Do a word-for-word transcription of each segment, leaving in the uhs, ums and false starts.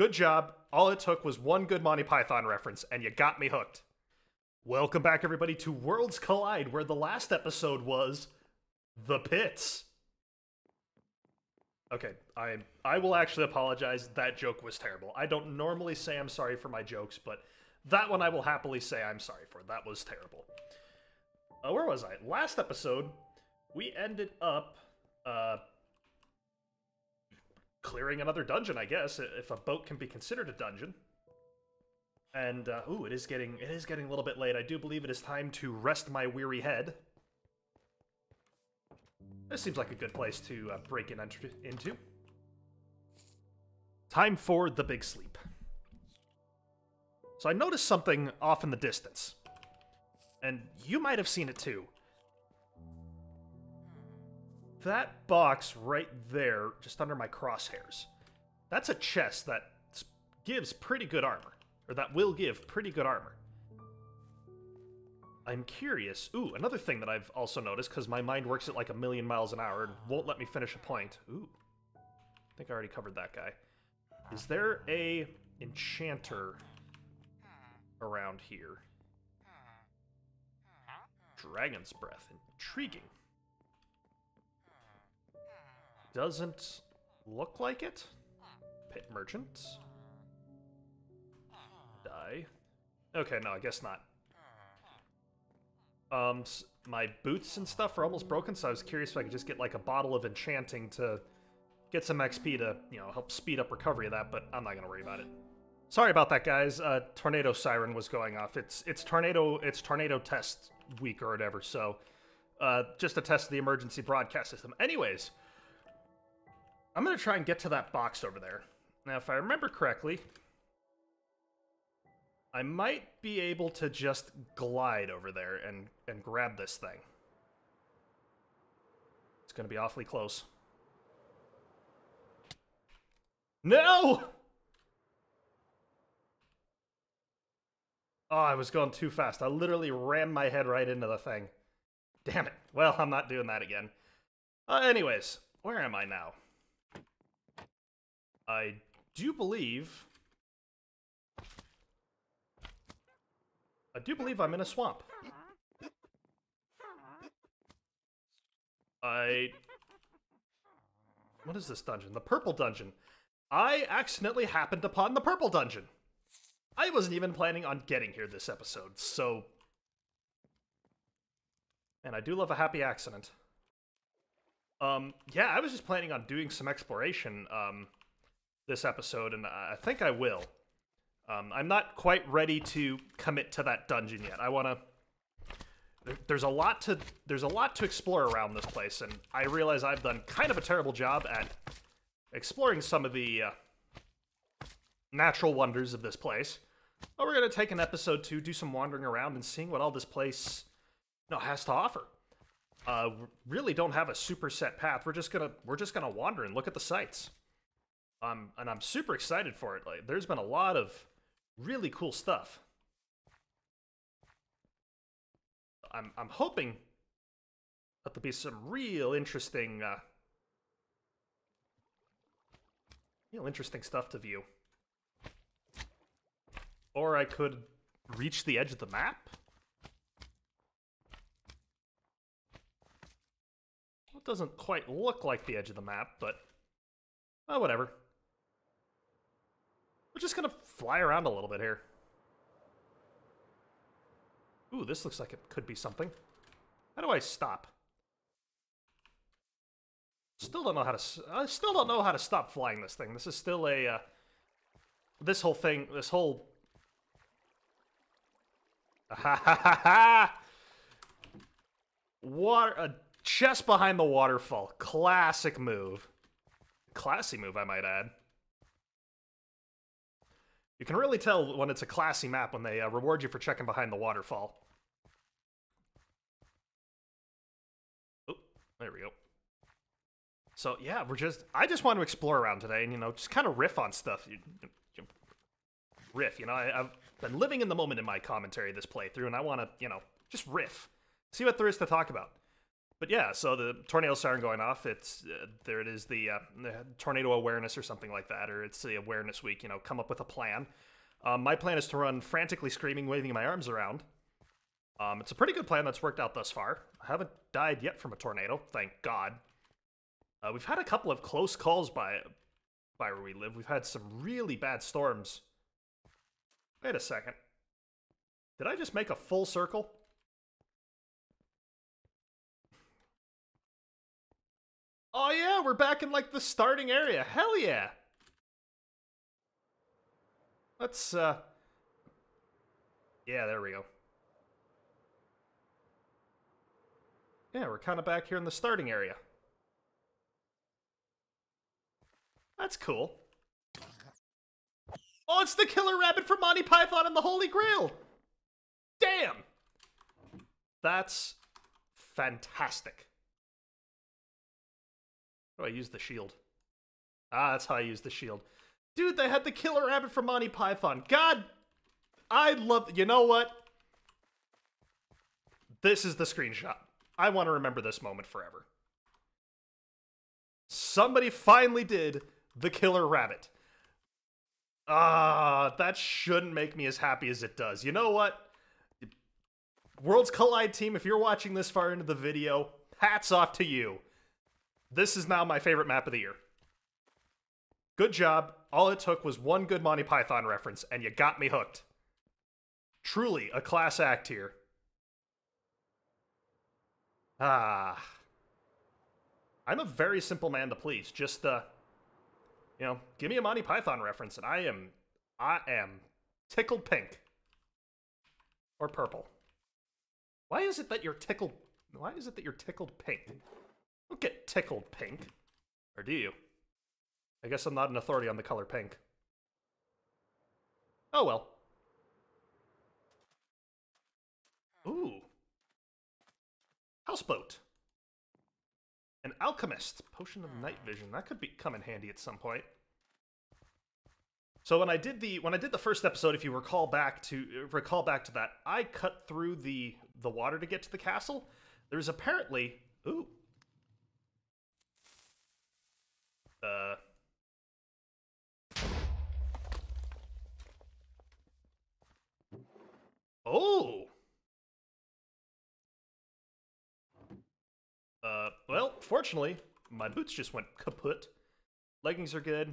Good job. All it took was one good Monty Python reference, and you got me hooked. Welcome back, everybody, to Worlds Collide, where the last episode was The Pits. Okay, I I will actually apologize. That joke was terrible. I don't normally say I'm sorry for my jokes, but that one I will happily say I'm sorry for. That was terrible. Uh, where was I? Last episode, we ended up uh, clearing another dungeon, I guess, if a boat can be considered a dungeon. And uh, ooh, it is getting it is getting a little bit late. I do believe it is time to rest my weary head. This seems like a good place to uh, break in into. Time for the big sleep. So I noticed something off in the distance. And you might have seen it too. That box right there, just under my crosshairs. That's a chest that gives pretty good armor. Or that will give pretty good armor. I'm curious. Ooh, another thing that I've also noticed, because my mind works at like a million miles an hour and won't let me finish a point. Ooh. I think I already covered that guy. Is there a enchanter around here? Dragon's Breath. Intriguing. Doesn't look like it. Pit Merchant. Die. Okay, no, I guess not. Um, my boots and stuff are almost broken, so I was curious if I could just get, like, a bottle of enchanting to get some X P to, you know, help speed up recovery of that, but I'm not gonna worry about it. Sorry about that, guys. Uh, tornado siren was going off. It's it's tornado it's tornado test week or whatever, so uh, just to test the emergency broadcast system. Anyways, I'm gonna try and get to that box over there. Now, if I remember correctly, I might be able to just glide over there and, and grab this thing. It's going to be awfully close. No! Oh, I was going too fast. I literally rammed my head right into the thing. Damn it. Well, I'm not doing that again. Uh, anyways, where am I now? I do believe... I do believe I'm in a swamp. I... What is this dungeon? The purple dungeon. I accidentally happened upon the purple dungeon. I wasn't even planning on getting here this episode, so... And I do love a happy accident. Um, yeah, I was just planning on doing some exploration, um, this episode, and I think I will. Um, I'm not quite ready to commit to that dungeon yet. I want to. There, there's a lot to there's a lot to explore around this place, and I realize I've done kind of a terrible job at exploring some of the uh, natural wonders of this place. But we're gonna take an episode to do some wandering around and seeing what all this place you know, has to offer. Uh, really don't have a super set path. We're just gonna we're just gonna wander and look at the sights. Um, and I'm super excited for it. Like, there's been a lot of really cool stuff. I'm I'm hoping that there'll be some real interesting, uh, real interesting stuff to view. Or I could reach the edge of the map. Well, it doesn't quite look like the edge of the map, but oh, whatever. We're just gonna fly around a little bit here. Ooh, this looks like it could be something. How do I stop? Still don't know how to. I still don't know how to stop flying this thing. This is still a. Uh, this whole thing. This whole. Ha ha ha ha! Water. A chest behind the waterfall. Classic move. Classy move, I might add. You can really tell when it's a classy map when they uh, reward you for checking behind the waterfall. Oh, there we go. So yeah, we're just... I just want to explore around today and, you know, just kind of riff on stuff. You, you, riff, you know, I, I've been living in the moment in my commentary this playthrough, and I want to, you know, just riff. See what there is to talk about. But yeah, so the tornadoes aren't going off. It's uh, there. It is the, uh, the tornado awareness or something like that, or it's the awareness week. You know, come up with a plan. Um, my plan is to run frantically screaming, waving my arms around. Um, it's a pretty good plan that's worked out thus far. I haven't died yet from a tornado, thank God. Uh, we've had a couple of close calls by by where we live. We've had some really bad storms. Wait a second. Did I just make a full circle? Oh yeah, we're back in like the starting area. Hell yeah. Let's, uh... yeah, there we go. Yeah, we're kind of back here in the starting area. That's cool. Oh, it's the killer rabbit from Monty Python and the Holy Grail! Damn! That's fantastic. How do I use the shield? Ah, that's how I use the shield. Dude, they had the killer rabbit from Monty Python. God, I love... You know what? This is the screenshot. I want to remember this moment forever. Somebody finally did the killer rabbit. Ah, that shouldn't make me as happy as it does. You know what? Worlds Collide team, if you're watching this far into the video, hats off to you. This is now my favorite map of the year. Good job. All it took was one good Monty Python reference, and you got me hooked. Truly a class act here. Ah. I'm a very simple man to please. Just, uh, you know, give me a Monty Python reference, and I am, I am tickled pink. Or purple. Why is it that you're tickled, why is it that you're tickled pink? You don't get tickled pink. Or do you? I guess I'm not an authority on the color pink. Oh well. Ooh. Houseboat. An alchemist. Potion of night vision. That could be come in handy at some point. So when I did the when I did the first episode, if you recall back to recall back to that, I cut through the the water to get to the castle. There's apparently ooh. Uh Oh! Uh, well, fortunately, my boots just went kaput. Leggings are good.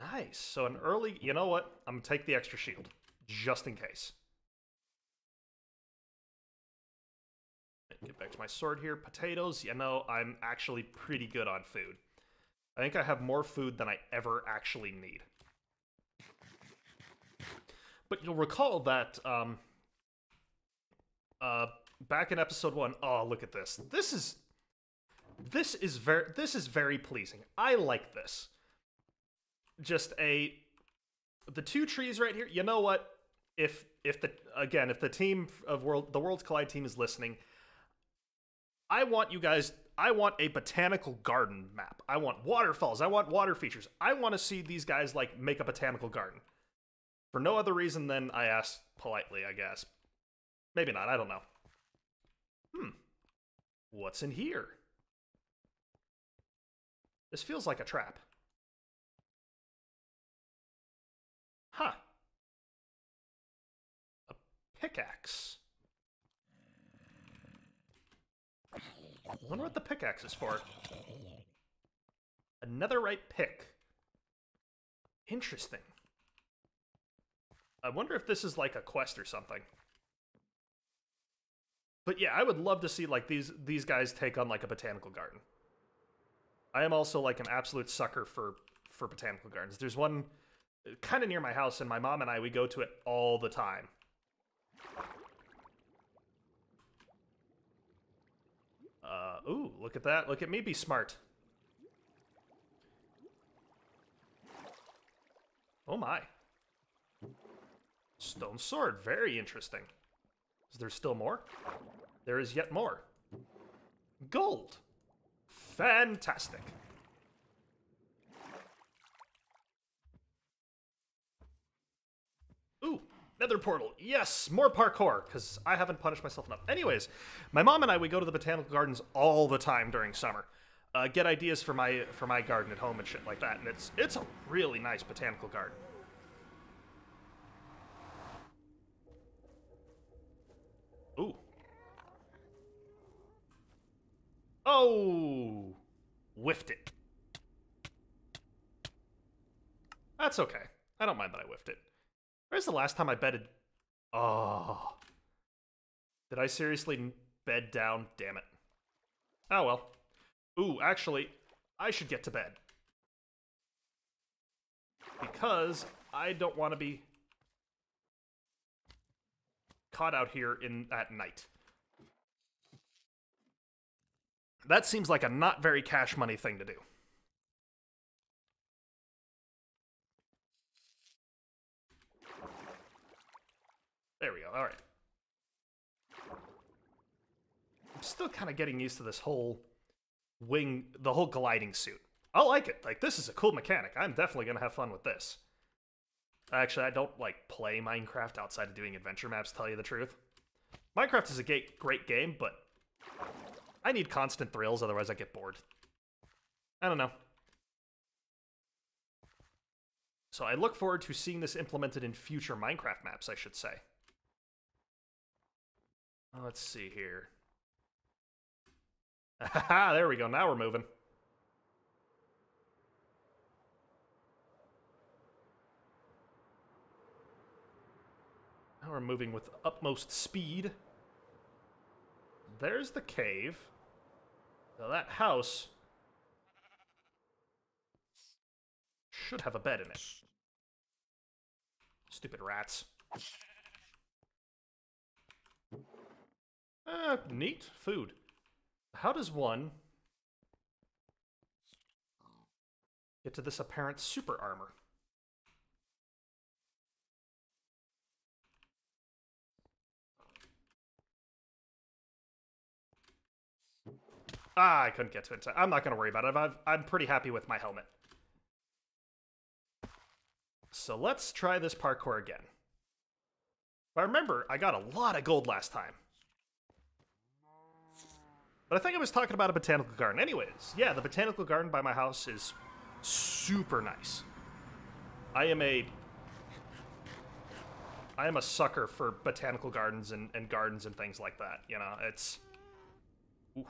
Nice. So an early... You know what? I'm going to take the extra shield. Just in case. Get back to my sword here. Potatoes. You know, I'm actually pretty good on food. I think I have more food than I ever actually need. But you'll recall that... Um, Uh, back in episode one, oh, look at this. This is, this is very, this is very pleasing. I like this. Just a, the two trees right here. You know what? If, if the, again, if the team of world, the Worlds Collide team is listening, I want you guys, I want a botanical garden map. I want waterfalls. I want water features. I want to see these guys like make a botanical garden for no other reason than I asked politely, I guess. Maybe not, I don't know. Hmm. What's in here? This feels like a trap. Huh. A pickaxe. I wonder what the pickaxe is for. A netherite pick. Interesting. I wonder if this is like a quest or something. But yeah, I would love to see like these these guys take on like a botanical garden. I am also like an absolute sucker for for botanical gardens. There's one kind of near my house, and my mom and I we go to it all the time. Uh, ooh, look at that! Look at me be smart. Oh my! Stone sword, very interesting. Is there still more? There is yet more. Gold. Fantastic. Ooh, Nether portal. Yes, more parkour, because I haven't punished myself enough. Anyways, my mom and I, we go to the botanical gardens all the time during summer. Uh, get ideas for my for my garden at home and shit like that. And it's it's a really nice botanical garden. Ooh. Oh, whiffed it. That's okay. I don't mind that I whiffed it. Where's the last time I bedded? Oh. Did I seriously bed down? Damn it. Oh well. Ooh, actually, I should get to bed. Because I don't want to be caught out here in at night. That seems like a not very cash money thing to do. There we go, all right. I'm still kind of getting used to this whole wing, the whole gliding suit. I like it. Like, this is a cool mechanic. I'm definitely going to have fun with this. Actually, I don't, like, play Minecraft outside of doing adventure maps, to tell you the truth. Minecraft is a great game, but I need constant thrills, otherwise I get bored. I don't know. So I look forward to seeing this implemented in future Minecraft maps, I should say. Let's see here. Haha, there we go, now we're moving. Now we're moving with utmost speed. There's the cave. Now that house should have a bed in it. Stupid rats. Uh, neat food. How does one get to this apparent super armor? Ah, I couldn't get to it. I'm not going to worry about it. I've, I'm pretty happy with my helmet. So let's try this parkour again. If I remember, I got a lot of gold last time. But I think I was talking about a botanical garden. Anyways, yeah, the botanical garden by my house is super nice. I am a... I am a sucker for botanical gardens and, and gardens and things like that. You know, it's... Ooh.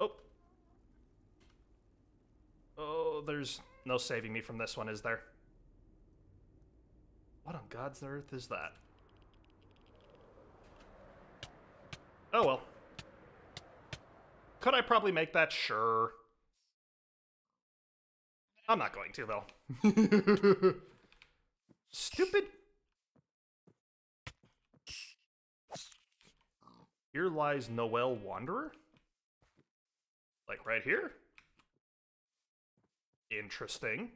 Oh. Oh, there's no saving me from this one, is there? What on God's earth is that? Oh, well. Could I probably make that? Sure. I'm not going to, though. Stupid. Here lies Noel Wanderer? Like, right here? Interesting.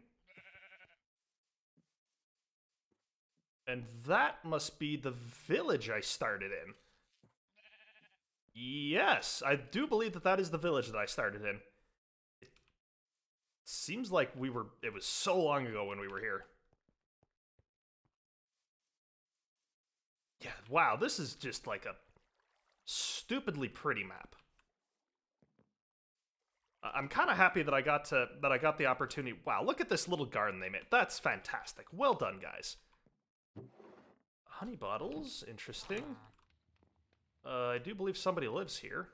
And that must be the village I started in. Yes, I do believe that that is the village that I started in. It seems like we were... It was so long ago when we were here. Yeah, wow, this is just like a stupidly pretty map. I'm kind of happy that I got to... That I got the opportunity... Wow, look at this little garden they made. That's fantastic. Well done, guys. Honey bottles, interesting. Uh, I do believe somebody lives here.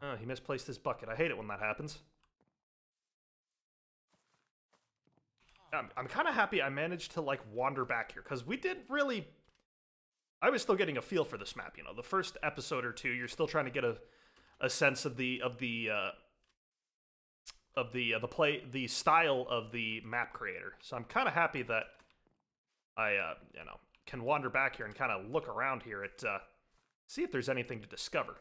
Oh, he misplaced his bucket. I hate it when that happens. I'm, I'm kind of happy I managed to, like, wander back here, because we did really... I was still getting a feel for this map, you know. The first episode or two, you're still trying to get a, a sense of the, of the, uh... Of the, uh, the play... The style of the map creator. So I'm kind of happy that I, uh, you know... can wander back here and kind of look around here at, uh, see if there's anything to discover.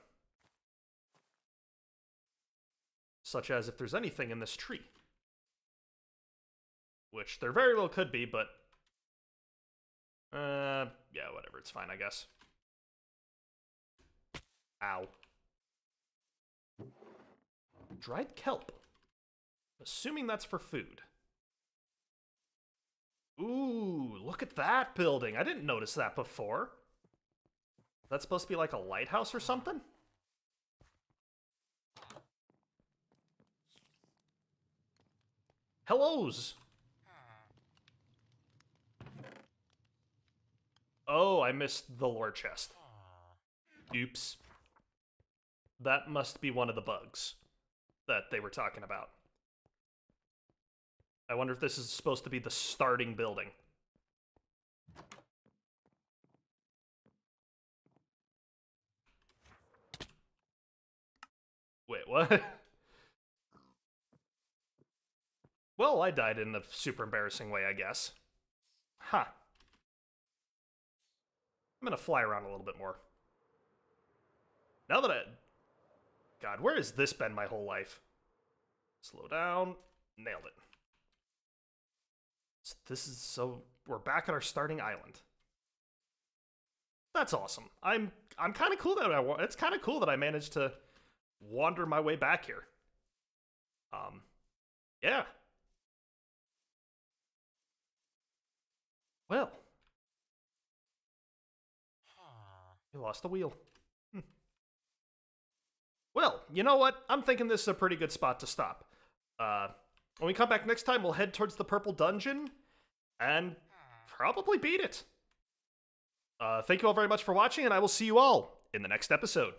Such as if there's anything in this tree. Which there very well could be, but... Uh, yeah, whatever, it's fine, I guess. Ow. Dried kelp. Assuming that's for food. Ooh, look at that building. I didn't notice that before. That's supposed to be like a lighthouse or something? Hellos! Oh, I missed the lore chest. Oops. That must be one of the bugs that they were talking about. I wonder if this is supposed to be the starting building. Wait, what? Well, I died in a super embarrassing way, I guess. Huh. I'm gonna fly around a little bit more. Now that I... God, where has this been my whole life? Slow down. Nailed it. So this is... So we're back at our starting island. That's awesome. I'm I'm kind of cool that I... It's kind of cool that I managed to wander my way back here. Um, yeah. Well. You lost the wheel. Hm. Well, you know what? I'm thinking this is a pretty good spot to stop. Uh, when we come back next time, we'll head towards the purple dungeon and probably beat it. Uh, thank you all very much for watching, and I will see you all in the next episode.